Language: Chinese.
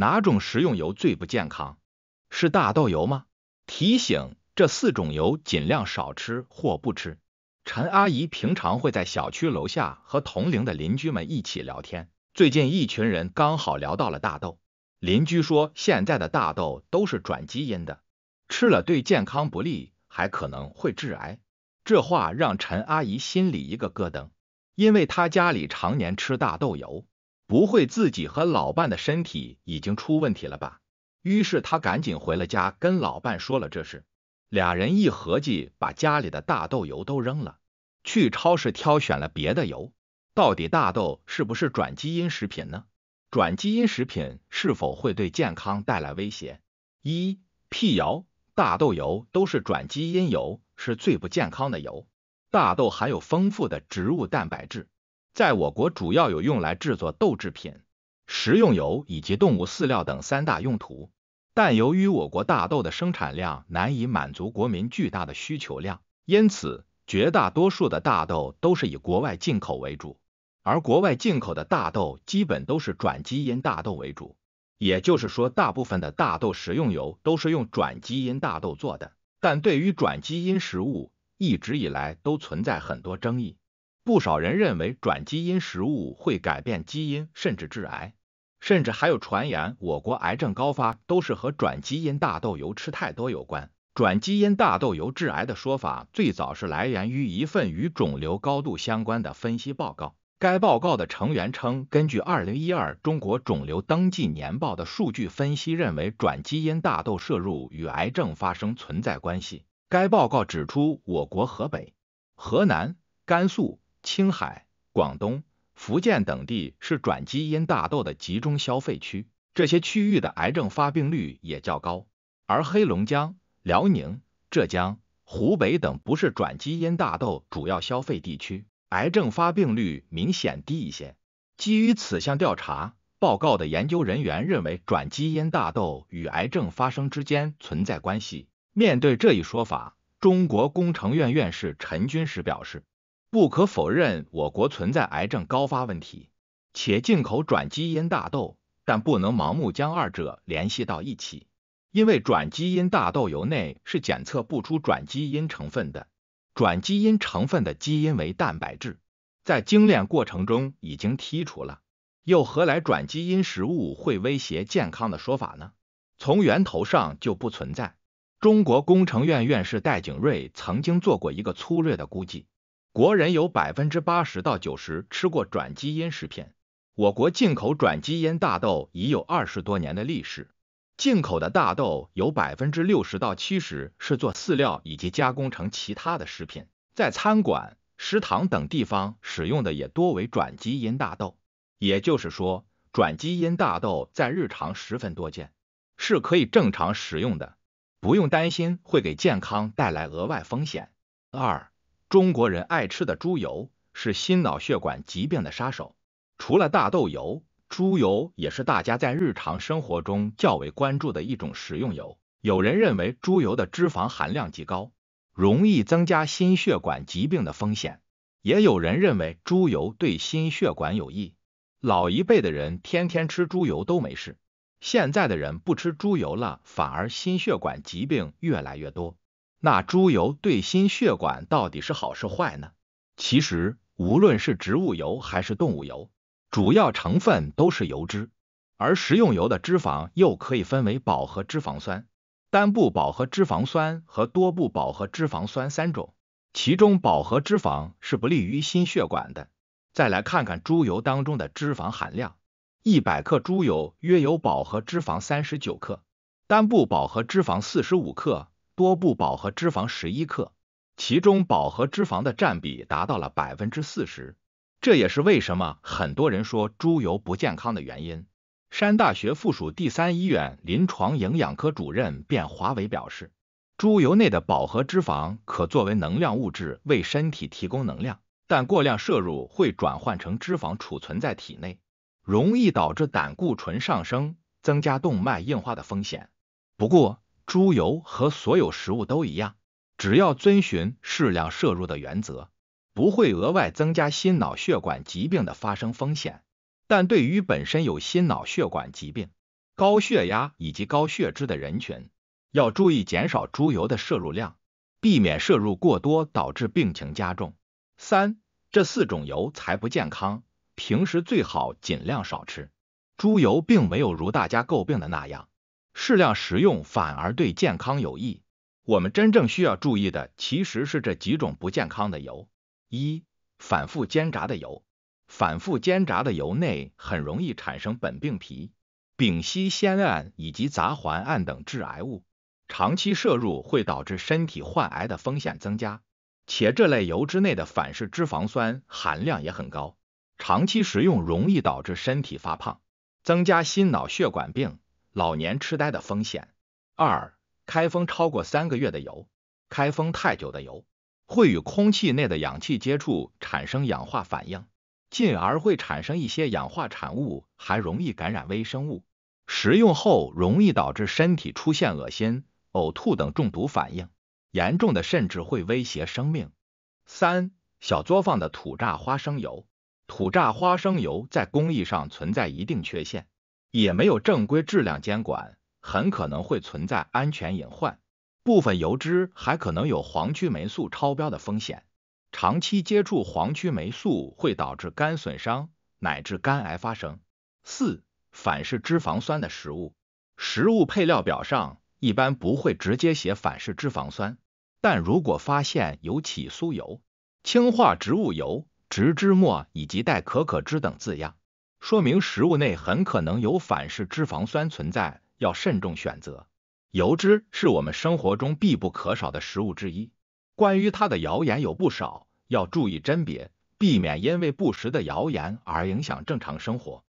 哪种食用油最不健康？是大豆油吗？提醒：这4种油尽量少吃或不吃。陈阿姨平常会在小区楼下和同龄的邻居们一起聊天，最近一群人刚好聊到了大豆。邻居说，现在的大豆都是转基因的，吃了对健康不利，还可能会致癌。这话让陈阿姨心里一个咯噔，因为她家里常年吃大豆油，不会自己和老伴的身体已经出问题了吧？于是她赶紧回了家，跟老伴说了这事。俩人一合计，把家里的大豆油都扔了，去超市挑选了别的油。到底大豆是不是转基因食品呢？转基因食品是否会对健康带来威胁？辟谣：大豆油都是转基因油，是最不健康的油。大豆含有丰富的植物蛋白质，在我国主要有用来制作豆制品、食用油以及动物饲料等3大用途。但由于我国大豆的生产量难以满足国民巨大的需求量，因此绝大多数的大豆都是以国外进口为主。而国外进口的大豆基本都是转基因大豆为主，也就是说，大部分的大豆食用油都是用转基因大豆做的。但对于转基因食物，一直以来都存在很多争议。不少人认为转基因食物会改变基因，甚至致癌，甚至还有传言我国癌症高发都是和转基因大豆油吃太多有关。转基因大豆油致癌的说法最早是来源于一份与肿瘤高度相关的分析报告。该报告的成员称，根据2012中国肿瘤登记年报的数据分析，认为转基因大豆摄入与癌症发生存在关系。该报告指出，我国河北、河南、甘肃、青海、广东、福建等地是转基因大豆的集中消费区，这些区域的癌症发病率也较高。而黑龙江、辽宁、浙江、湖北等不是转基因大豆主要消费地区，癌症发病率明显低一些。基于此项调查，报告的研究人员认为转基因大豆与癌症发生之间存在关系。面对这一说法，中国工程院院士陈军时表示，不可否认我国存在癌症高发问题，且进口转基因大豆，但不能盲目将2者联系到一起，因为转基因大豆油内是检测不出转基因成分的。转基因成分的基因为蛋白质，在精炼过程中已经剔除了，又何来转基因食物会威胁健康的说法呢？从源头上就不存在。中国工程院院士戴景瑞曾经做过一个粗略的估计，国人有 80% 到 90% 吃过转基因食品。我国进口转基因大豆已有20多年的历史，进口的大豆有 60% 到 70% 是做饲料以及加工成其他的食品，在餐馆、食堂等地方使用的也多为转基因大豆。也就是说，转基因大豆在日常十分多见，是可以正常食用的，不用担心会给健康带来额外风险。2. 中国人爱吃的猪油是心脑血管疾病的杀手。除了大豆油，猪油也是大家在日常生活中较为关注的一种食用油。有人认为猪油的脂肪含量极高，容易增加心血管疾病的风险，也有人认为猪油对心血管有益。老一辈的人天天吃猪油都没事，现在的人不吃猪油了，反而心血管疾病越来越多。那猪油对心血管到底是好是坏呢？其实，无论是植物油还是动物油，主要成分都是油脂，而食用油的脂肪又可以分为饱和脂肪酸、单不饱和脂肪酸和多不饱和脂肪酸3种，其中饱和脂肪是不利于心血管的。再来看看猪油当中的脂肪含量，100克猪油约有饱和脂肪39克，单不饱和脂肪45克，多不饱和脂肪11克，其中饱和脂肪的占比达到了 40%。这也是为什么很多人说猪油不健康的原因。山大学附属第3医院临床营养科主任卞华伟表示，猪油内的饱和脂肪可作为能量物质为身体提供能量，但过量摄入会转换成脂肪储存在体内，容易导致胆固醇上升，增加动脉硬化的风险。不过，猪油和所有食物都一样，只要遵循适量摄入的原则，不会额外增加心脑血管疾病的发生风险。但对于本身有心脑血管疾病、高血压以及高血脂的人群，要注意减少猪油的摄入量，避免摄入过多导致病情加重。三，这四种油才不健康，平时最好尽量少吃。猪油并没有如大家诟病的那样，适量食用反而对健康有益。我们真正需要注意的其实是这几种不健康的油。一、反复煎炸的油。反复煎炸的油内很容易产生苯并芘、丙烯酰胺以及杂环胺等致癌物，长期摄入会导致身体患癌的风险增加，且这类油脂内的反式脂肪酸含量也很高，长期食用容易导致身体发胖，增加心脑血管病、老年痴呆的风险。二、开封超过3个月的油。开封太久的油会与空气内的氧气接触，产生氧化反应，进而会产生一些氧化产物，还容易感染微生物，食用后容易导致身体出现恶心、呕吐等中毒反应，严重的甚至会威胁生命。三、小作坊的土榨花生油。土榨花生油在工艺上存在一定缺陷，也没有正规质量监管，很可能会存在安全隐患，部分油脂还可能有黄曲霉素超标的风险，长期接触黄曲霉素会导致肝损伤乃至肝癌发生。四、反式脂肪酸的食物。食物配料表上一般不会直接写反式脂肪酸，但如果发现有起酥油、氢化植物油、植脂末以及代可可脂等字样，说明食物内很可能有反式脂肪酸存在，要慎重选择。油脂是我们生活中必不可少的食物之一，关于它的谣言有不少，要注意甄别，避免因为不实的谣言而影响正常生活。